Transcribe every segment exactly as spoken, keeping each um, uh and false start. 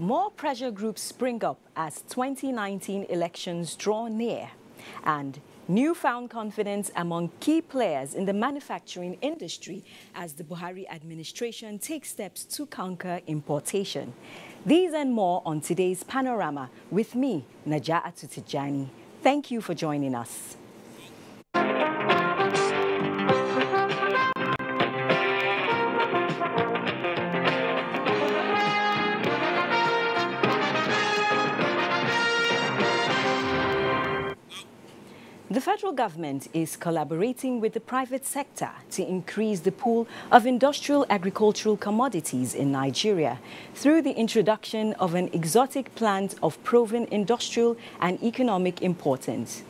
More pressure groups spring up as twenty nineteen elections draw near, and newfound confidence among key players in the manufacturing industry as the Buhari administration takes steps to conquer importation. These and more on today's Panorama with me, Naja Atutijani. Thank you for joining us. The federal government is collaborating with the private sector to increase the pool of industrial agricultural commodities in Nigeria through the introduction of an exotic plant of proven industrial and economic importance.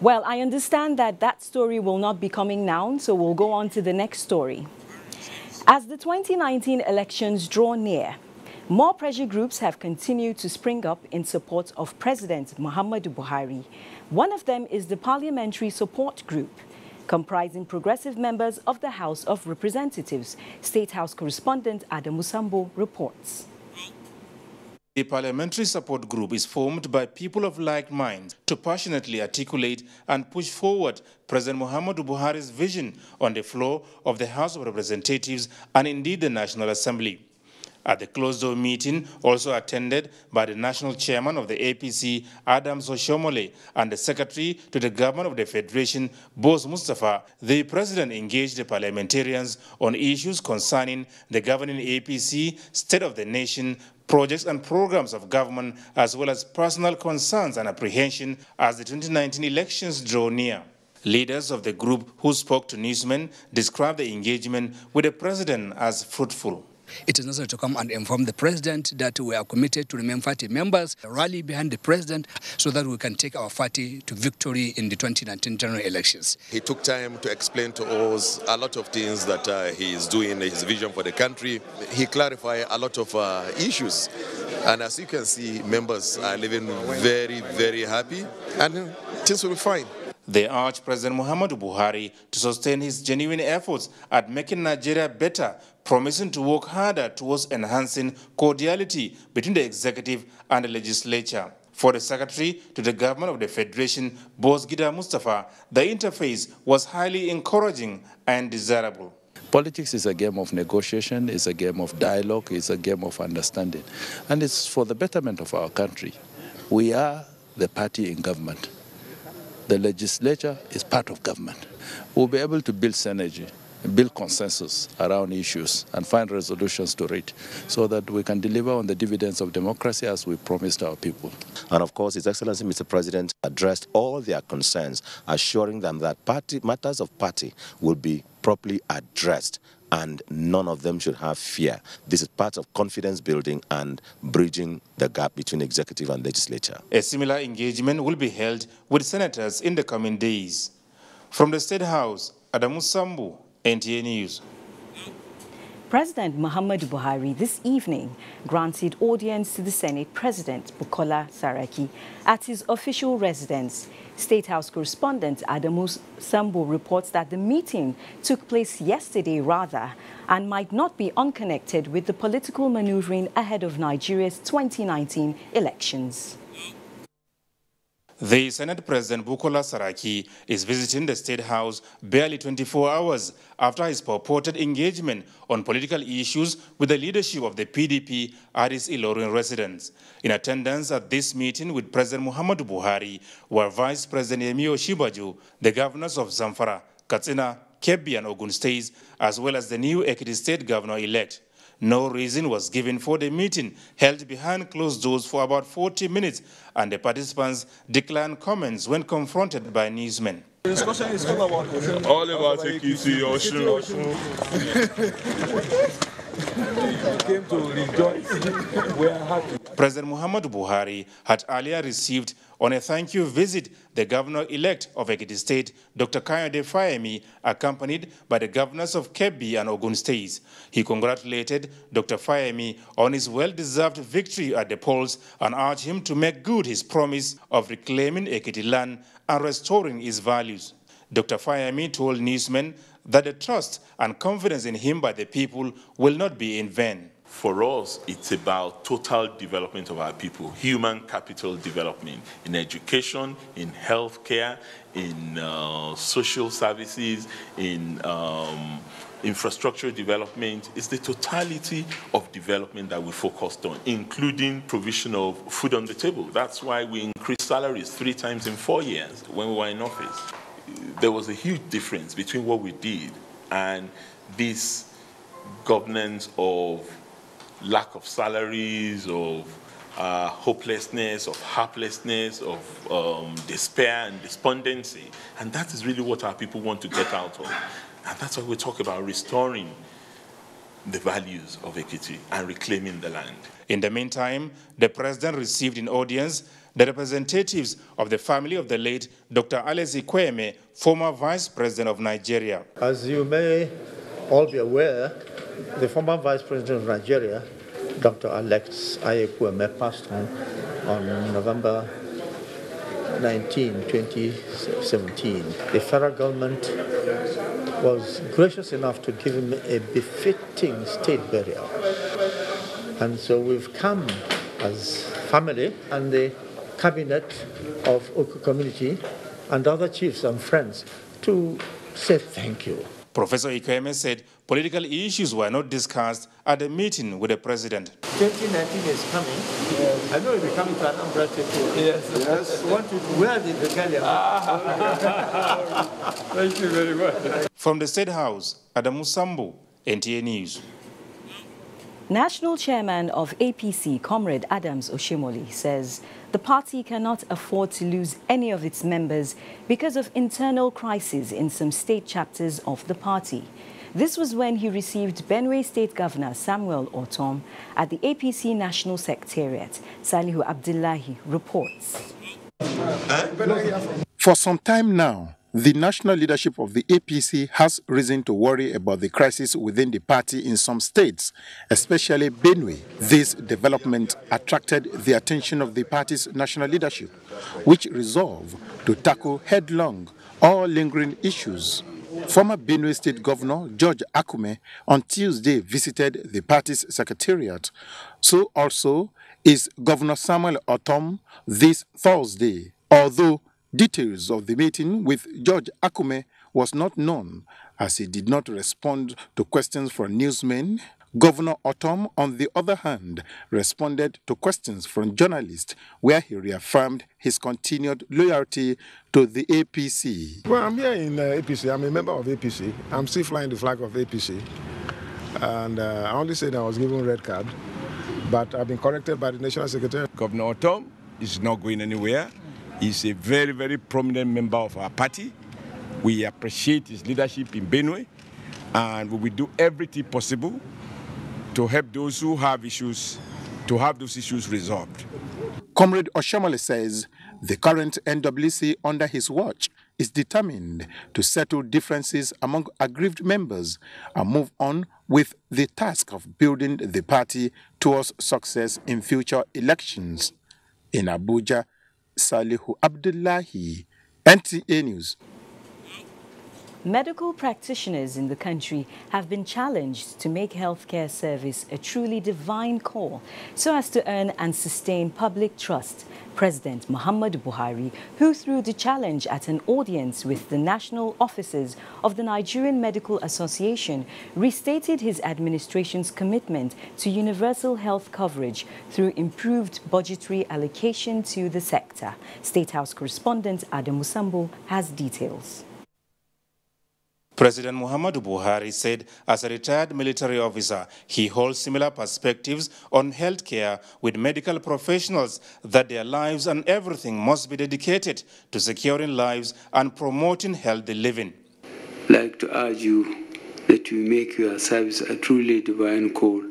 Well, I understand that that story will not be coming now, so we'll go on to the next story. As the twenty nineteen elections draw near, more pressure groups have continued to spring up in support of President Muhammadu Buhari. One of them is the Parliamentary Support Group, comprising progressive members of the House of Representatives. State House correspondent Adamu Sambo reports. The Parliamentary Support Group is formed by people of like minds to passionately articulate and push forward President Muhammadu Buhari's vision on the floor of the House of Representatives and indeed the National Assembly. At the closed-door meeting, also attended by the national chairman of the A P C, Adams Oshiomhole, and the secretary to the government of the Federation, Boss Mustapha, the president engaged the parliamentarians on issues concerning the governing A P C, state of the nation, projects and programs of government, as well as personal concerns and apprehension as the twenty nineteen elections draw near. Leaders of the group who spoke to newsmen described the engagement with the president as fruitful. It is necessary to come and inform the president that we are committed to remain party members, rally behind the president so that we can take our party to victory in the twenty nineteen general elections. He took time to explain to us a lot of things that uh, he is doing, his vision for the country. He clarified a lot of uh, issues. And as you can see, members are living very, very happy and things will be fine. They urge President Muhammadu Buhari to sustain his genuine efforts at making Nigeria better, promising to work harder towards enhancing cordiality between the executive and the legislature. For the secretary to the government of the Federation, Boss Gida Mustapha, the interface was highly encouraging and desirable. Politics is a game of negotiation, it's a game of dialogue, it's a game of understanding. And it's for the betterment of our country. We are the party in government. The legislature is part of government. We'll be able to build synergy, build consensus around issues, and find resolutions to it so that we can deliver on the dividends of democracy as we promised our people. And of course, His Excellency Mister President addressed all their concerns, assuring them that party, matters of party will be properly addressed and none of them should have fear. This is part of confidence building and bridging the gap between executive and legislature. A similar engagement will be held with senators in the coming days. From the State House, Adamu Sambo, N T A News. President Muhammadu Buhari this evening granted audience to the Senate President Bukola Saraki at his official residence. State House correspondent Adamu Sambo reports that the meeting took place yesterday rather and might not be unconnected with the political maneuvering ahead of Nigeria's twenty nineteen elections. The Senate President Bukola Saraki is visiting the State House barely twenty-four hours after his purported engagement on political issues with the leadership of the P D P at his Ilorin residence. In attendance at this meeting with President Muhammadu Buhari were Vice President Yemi Oshinbajo, the governors of Zamfara, Katsina, Kebbi and Ogun states, as well as the new Ekiti State governor-elect. No reason was given for the meeting, held behind closed doors for about forty minutes, and the participants declined comments when confronted by newsmen. The discussion is all about Oshun. All about Ekiti, Oshun, Oshun. We came to rejoice. We are happy. President Muhammadu Buhari had earlier received on a thank you visit the governor-elect of Ekiti State, Doctor Kayode Fayemi, accompanied by the governors of Kebbi and Ogun states. He congratulated Doctor Fayemi on his well-deserved victory at the polls and urged him to make good his promise of reclaiming Ekiti land and restoring its values. Doctor Fayemi told newsmen that the trust and confidence in him by the people will not be in vain. For us, it's about total development of our people, human capital development in education, in healthcare, in uh, social services, in um, infrastructure development. It's the totality of development that we focused on, including provision of food on the table. That's why we increased salaries three times in four years when we were in office. There was a huge difference between what we did and this governance of lack of salaries, of uh, hopelessness, of helplessness, of um, despair and despondency. And that is really what our people want to get out of. And that's why we talk about restoring the values of equity and reclaiming the land. In the meantime, the president received in audience the representatives of the family of the late Doctor Alex Ekwueme, former vice president of Nigeria. As you may all be aware, the former vice president of Nigeria, Doctor Alex Ekwueme, passed on on November nineteenth, twenty seventeen. The federal government was gracious enough to give him a befitting state burial. And so we've come as family and the cabinet of Oku community and other chiefs and friends to say thank you. Professor Ekwueme said political issues were not discussed at the meeting with the president. twenty nineteen is coming. Yes. I know it will be coming to Anambra State. Yes. Yes. What is, where did the Galia? Ah. Thank you very much. From the State House, Adamu Sambo, N T A News. National Chairman of A P C, Comrade Adams Oshiomhole, says the party cannot afford to lose any of its members because of internal crises in some state chapters of the party. This was when he received Benue State Governor Samuel Ortom at the A P C National Secretariat. Salihu Abdullahi reports. For some time now, the national leadership of the A P C has reason to worry about the crisis within the party in some states, especially Benue. This development attracted the attention of the party's national leadership, which resolved to tackle headlong all lingering issues. Former Benue State Governor George Akume on Tuesday visited the party's secretariat. So also is Governor Samuel Ortom this Thursday, although details of the meeting with George Akume was not known, as he did not respond to questions from newsmen. Governor Ortom, on the other hand, responded to questions from journalists, where he reaffirmed his continued loyalty to the A P C. Well, I'm here in uh, A P C. I'm a member of A P C. I'm still flying the flag of A P C. And uh, I only said I was given a red card, but I've been corrected by the National Secretary. Governor Ortom is not going anywhere. He's a very, very prominent member of our party. We appreciate his leadership in Benue, and we will do everything possible to help those who have issues, to have those issues resolved. Comrade Oshiomhole says the current N W C under his watch is determined to settle differences among aggrieved members and move on with the task of building the party towards success in future elections. In Abuja, Salihu Abdullahi, N T A News. Medical practitioners in the country have been challenged to make healthcare service a truly divine call so as to earn and sustain public trust. President Muhammadu Buhari, who threw the challenge at an audience with the national officers of the Nigerian Medical Association, restated his administration's commitment to universal health coverage through improved budgetary allocation to the sector. State House correspondent Adamu Sambo has details. President Muhammadu Buhari said as a retired military officer, he holds similar perspectives on healthcare with medical professionals, that their lives and everything must be dedicated to securing lives and promoting healthy living. I'd like to urge you that you make your service a truly divine call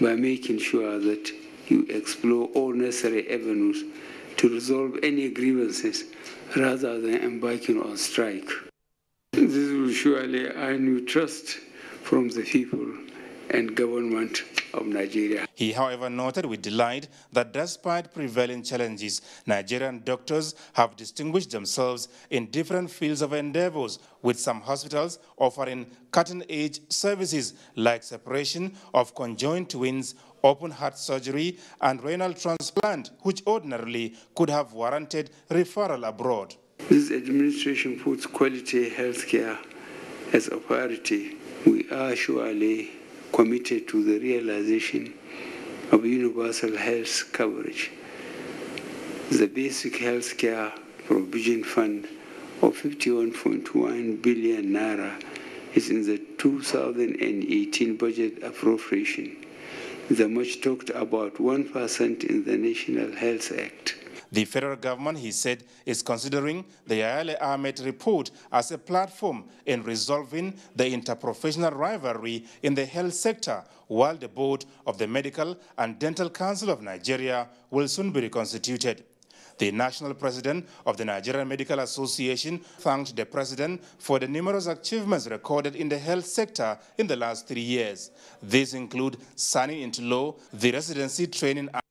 by making sure that you explore all necessary avenues to resolve any grievances rather than embarking on strike. This will surely earn you trust from the people and government of Nigeria. He, however, noted with delight that despite prevailing challenges, Nigerian doctors have distinguished themselves in different fields of endeavors, with some hospitals offering cutting-edge services like separation of conjoined twins, open-heart surgery, and renal transplant, which ordinarily could have warranted referral abroad. This administration puts quality healthcare as a priority. We are surely committed to the realization of universal health coverage. The Basic Healthcare Provision Fund of fifty-one point one billion naira is in the two thousand eighteen budget appropriation, the much talked about one percent in the National Health Act. The federal government, he said, is considering the Yayale Ahmed report as a platform in resolving the interprofessional rivalry in the health sector, while the board of the Medical and Dental Council of Nigeria will soon be reconstituted. The national president of the Nigerian Medical Association thanked the president for the numerous achievements recorded in the health sector in the last three years. These include signing into law the Residency Training Act.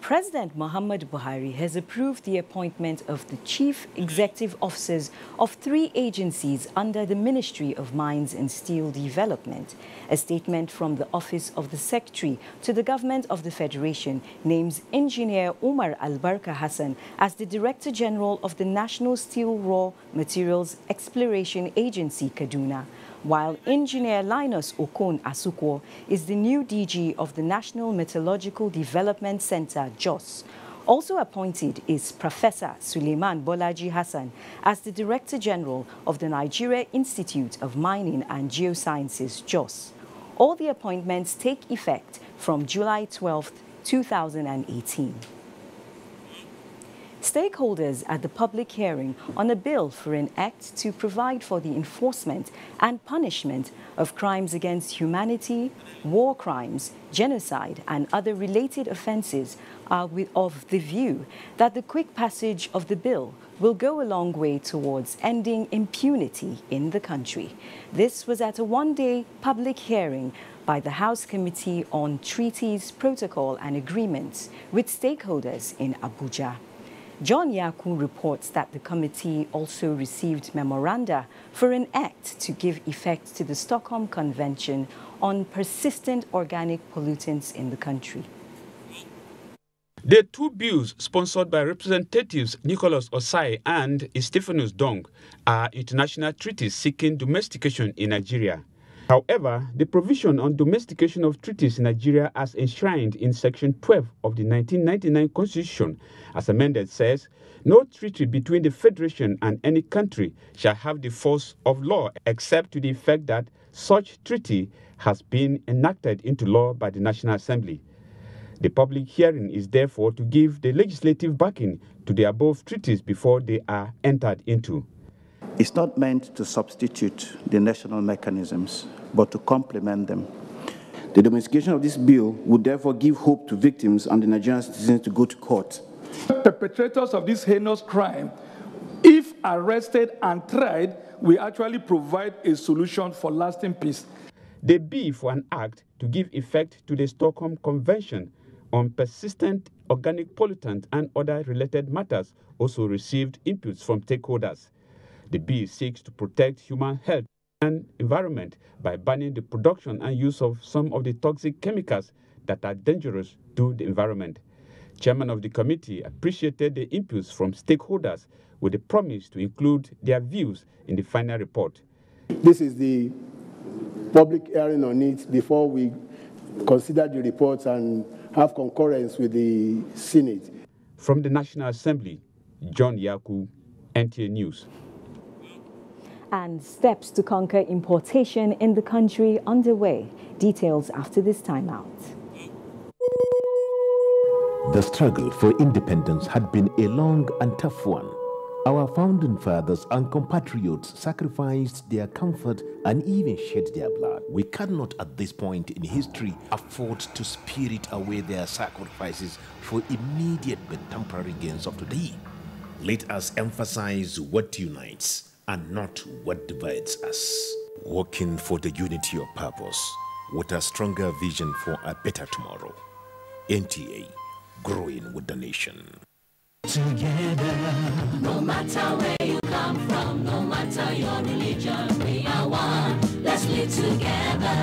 President Muhammadu Buhari has approved the appointment of the chief executive officers of three agencies under the Ministry of Mines and Steel Development. A statement from the Office of the Secretary to the Government of the Federation names Engineer Umar Al-Barka Hassan as the Director General of the National Steel Raw Materials Exploration Agency, Kaduna, while Engineer Linus Okon Asukwo is the new D G of the National Metallurgical Development Center, J O S. Also appointed is Professor Suleiman Bolaji Hassan as the Director General of the Nigeria Institute of Mining and Geosciences, J O S. All the appointments take effect from July twelfth, two thousand eighteen. Stakeholders at the public hearing on a bill for an act to provide for the enforcement and punishment of crimes against humanity, war crimes, genocide, and other related offences are of the view that the quick passage of the bill will go a long way towards ending impunity in the country. This was at a one-day public hearing by the House Committee on Treaties, Protocol, and Agreements with stakeholders in Abuja. John Yaku reports that the committee also received memoranda for an act to give effect to the Stockholm Convention on persistent organic pollutants in the country. The two bills, sponsored by Representatives Nicholas Osai and Estefanus Dong, are international treaties seeking domestication in Nigeria. However, the provision on domestication of treaties in Nigeria as enshrined in Section twelve of the nineteen ninety-nine Constitution, as amended, says, "No treaty between the Federation and any country shall have the force of law except to the effect that such treaty has been enacted into law by the National Assembly." The public hearing is therefore to give the legislative backing to the above treaties before they are entered into. It's not meant to substitute the national mechanisms, but to complement them. The domestication of this bill would therefore give hope to victims and the Nigerian citizens to go to court. Perpetrators of this heinous crime, if arrested and tried, will actually provide a solution for lasting peace. The bill for an act to give effect to the Stockholm Convention on persistent organic pollutants and other related matters also received inputs from stakeholders. The bill seeks to protect human health and environment by banning the production and use of some of the toxic chemicals that are dangerous to the environment. Chairman of the committee appreciated the inputs from stakeholders with a promise to include their views in the final report. This is the public hearing on it before we consider the reports and have concurrence with the Senate. From the National Assembly, John Yaku, N T A News. And steps to conquer importation in the country underway. Details after this timeout. The struggle for independence had been a long and tough one. Our founding fathers and compatriots sacrificed their comfort and even shed their blood. We cannot at this point in history afford to spirit away their sacrifices for immediate but temporary gains of today. Let us emphasize what unites and not what divides us. working for the unity of purpose with a stronger vision for a better tomorrow. N T A, growing with the nation. Together, no matter where you come from, no matter your religion, we are one. Let's live together.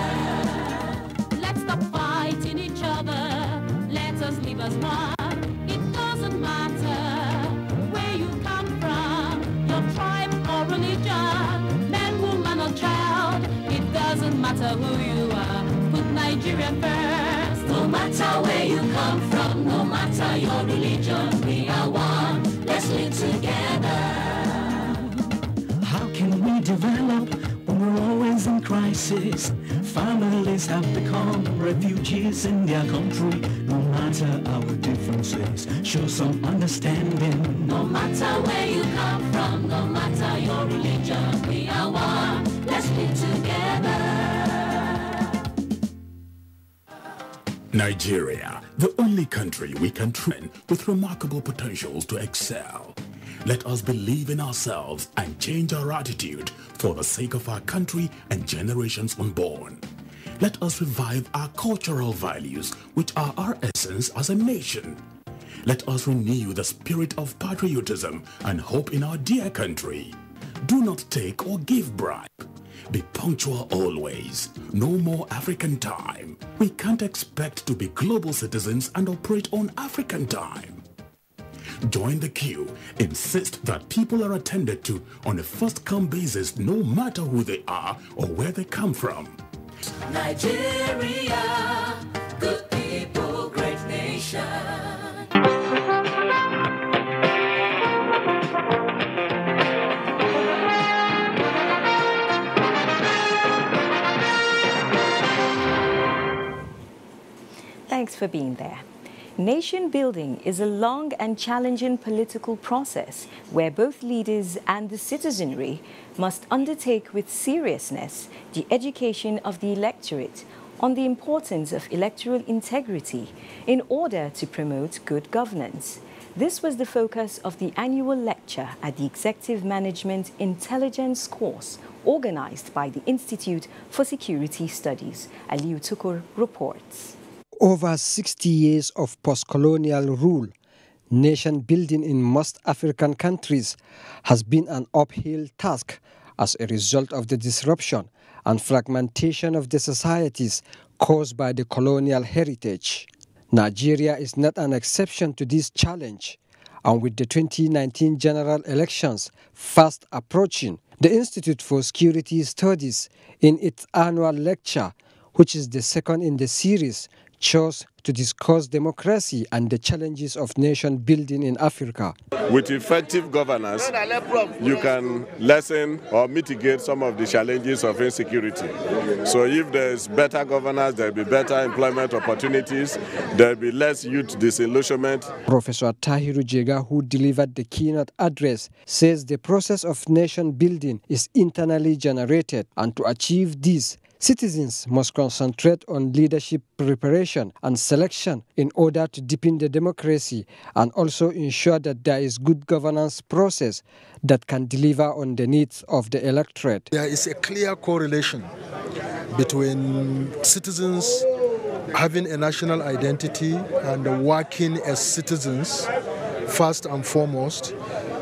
Let's stop fighting each other. Let us live as one. It doesn't matter where you come from, your tribe or religion, man, woman or child. It doesn't matter who you are. Put Nigeria first. No matter where you come from, no matter your religion, we are one. Let's live together. How can we develop when we're always in crisis? Families have become refugees in their country. No matter our differences, show some understanding. No matter where you come from, no matter your religion, we are one. Let's live together. Nigeria, the only country we can train with remarkable potentials to excel. Let us believe in ourselves and change our attitude for the sake of our country and generations unborn. Let us revive our cultural values, which are our essence as a nation. Let us renew the spirit of patriotism and hope in our dear country. Do not take or give bribe. Be punctual always. No more African time. We can't expect to be global citizens and operate on African time. Join the queue. Insist that people are attended to on a first-come basis, no matter who they are or where they come from. Nigeria, good people, great nation. Thanks for being there. Nation building is a long and challenging political process where both leaders and the citizenry must undertake with seriousness the education of the electorate on the importance of electoral integrity in order to promote good governance. This was the focus of the annual lecture at the Executive Management Intelligence course organized by the Institute for Security Studies. Aliu Tukur reports. Over sixty years of post-colonial rule, nation building in most African countries has been an uphill task as a result of the disruption and fragmentation of the societies caused by the colonial heritage. Nigeria is not an exception to this challenge, and with the twenty nineteen general elections fast approaching, the Institute for Security Studies, in its annual lecture, which is the second in the series, chose to discuss democracy and the challenges of nation building in Africa. With effective governance, you can lessen or mitigate some of the challenges of insecurity. So if there's better governance, there'll be better employment opportunities, there'll be less youth disillusionment. Professor Tahiru Jega, who delivered the keynote address, says the process of nation building is internally generated, and to achieve this, citizens must concentrate on leadership preparation and selection in order to deepen the democracy and also ensure that there is good governance process that can deliver on the needs of the electorate. There is a clear correlation between citizens having a national identity and working as citizens first and foremost,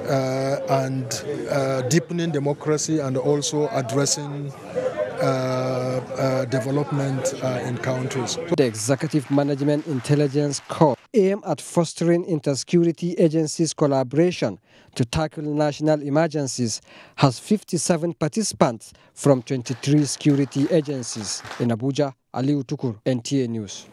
uh, and uh, deepening democracy and also addressing Uh, uh, development uh, in countries. The Executive Management Intelligence Corps aims at fostering inter-security agencies collaboration to tackle national emergencies, has fifty-seven participants from twenty-three security agencies. In Abuja, Aliu Tukur, N T A News.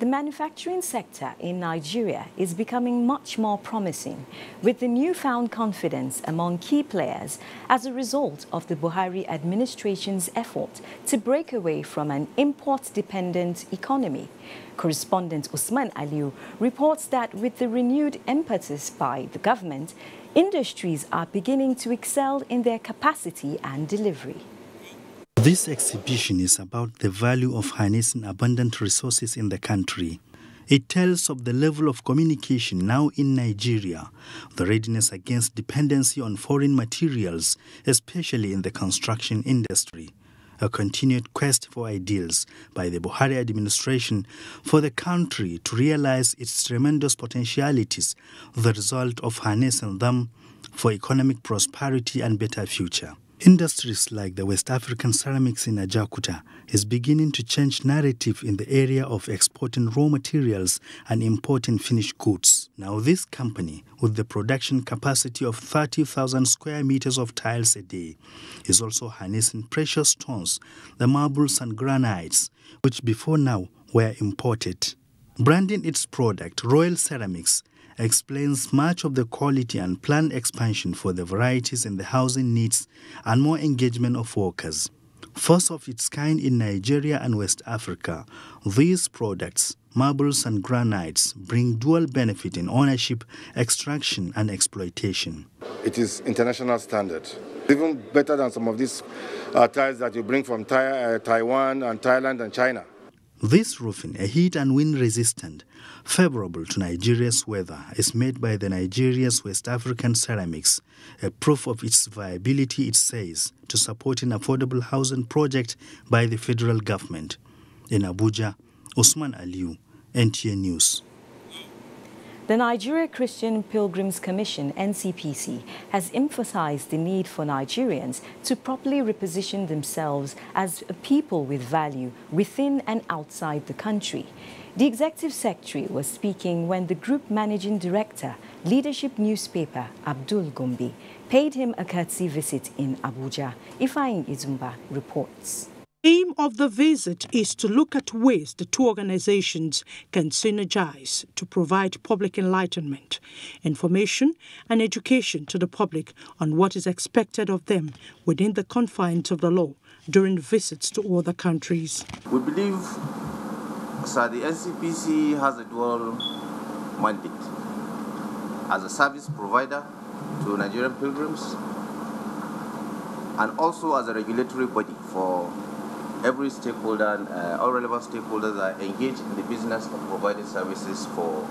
The manufacturing sector in Nigeria is becoming much more promising, with the newfound confidence among key players as a result of the Buhari administration's effort to break away from an import-dependent economy. Correspondent Usman Aliu reports that with the renewed impetus by the government, industries are beginning to excel in their capacity and delivery. This exhibition is about the value of harnessing abundant resources in the country. It tells of the level of communication now in Nigeria, the readiness against dependency on foreign materials, especially in the construction industry, a continued quest for ideals by the Buhari administration for the country to realize its tremendous potentialities, the result of harnessing them for economic prosperity and better future. Industries like the West African Ceramics in Ajakuta is beginning to change narrative in the area of exporting raw materials and importing finished goods. Now this company, with the production capacity of thirty thousand square meters of tiles a day, is also harnessing precious stones, the marbles and granites, which before now were imported. Branding its product, Royal Ceramics, explains much of the quality and planned expansion for the varieties in the housing needs and more engagement of workers. First of its kind in Nigeria and West Africa, these products, marbles and granites, bring dual benefit in ownership, extraction and exploitation. It is international standard, even better than some of these uh, tiles that you bring from Thai, uh, Taiwan and Thailand and China. This roofing, a heat and wind resistant, favorable to Nigeria's weather, is made by the Nigeria's West African Ceramics, a proof of its viability, it says, to support an affordable housing project by the federal government. In Abuja, Usman Aliu, N T N News. The Nigeria Christian Pilgrims Commission, N C P C, has emphasized the need for Nigerians to properly reposition themselves as a people with value within and outside the country. The Executive Secretary was speaking when the Group Managing Director, Leadership Newspaper, Abdul Gombi, paid him a courtesy visit in Abuja. Ifeanyi Izumba reports. The aim of the visit is to look at ways the two organizations can synergize to provide public enlightenment, information and education to the public on what is expected of them within the confines of the law during visits to other countries. We believe, sir, the N C P C has a dual mandate as a service provider to Nigerian pilgrims and also as a regulatory body for every stakeholder and uh, all relevant stakeholders are engaged in the business of providing services for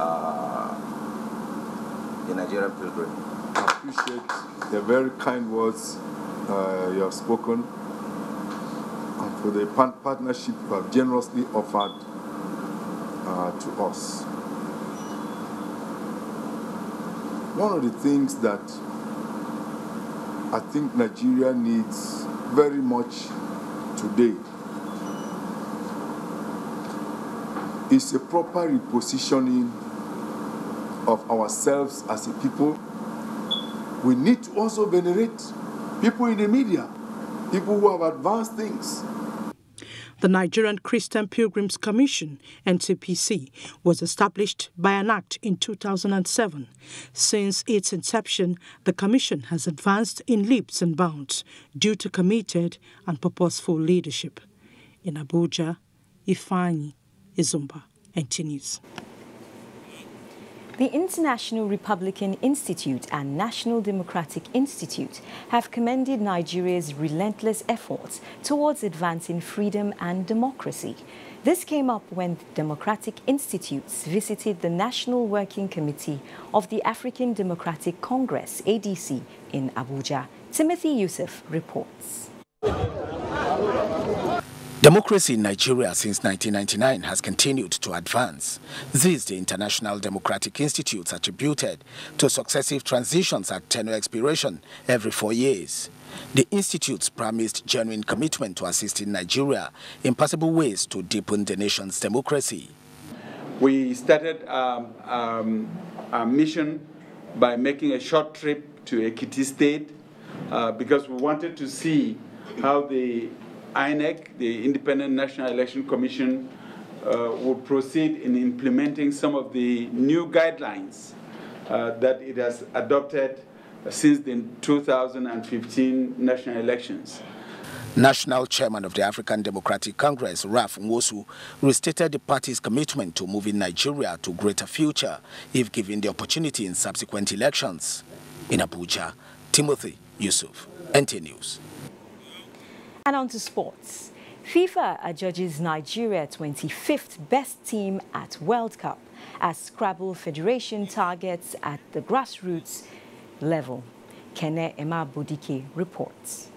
uh, the Nigerian pilgrim. I appreciate the very kind words uh, you have spoken and for the partnership you have generously offered uh, to us. One of the things that I think Nigeria needs very much today is a proper repositioning of ourselves as a people. We need to also venerate people in the media, people who have advanced things. The Nigerian Christian Pilgrims Commission, N C P C, was established by an act in two thousand seven. Since its inception, the Commission has advanced in leaps and bounds due to committed and purposeful leadership. In Abuja, Ifeanyi Izumba, N T N News. The International Republican Institute and National Democratic Institute have commended Nigeria's relentless efforts towards advancing freedom and democracy. This came up when the Democratic Institutes visited the National Working Committee of the African Democratic Congress, A D C, in Abuja. Timothy Yusuf reports. Democracy in Nigeria since nineteen ninety-nine has continued to advance. This the International Democratic Institutes attributed to successive transitions at tenure expiration every four years. The institutes promised genuine commitment to assisting Nigeria in possible ways to deepen the nation's democracy. We started um, um, our mission by making a short trip to Ekiti State uh, because we wanted to see how the I N E C, the Independent National Election Commission, uh, will proceed in implementing some of the new guidelines uh, that it has adopted since the two thousand fifteen national elections. National Chairman of the African Democratic Congress, Ralph Nwosu, restated the party's commitment to moving Nigeria to a greater future if given the opportunity in subsequent elections. In Abuja, Timothy Yusuf, N T N News. And on to sports. FIFA adjudges Nigeria twenty-fifth best team at World Cup as Scrabble Federation targets at the grassroots level. Kene Emma Bodike reports.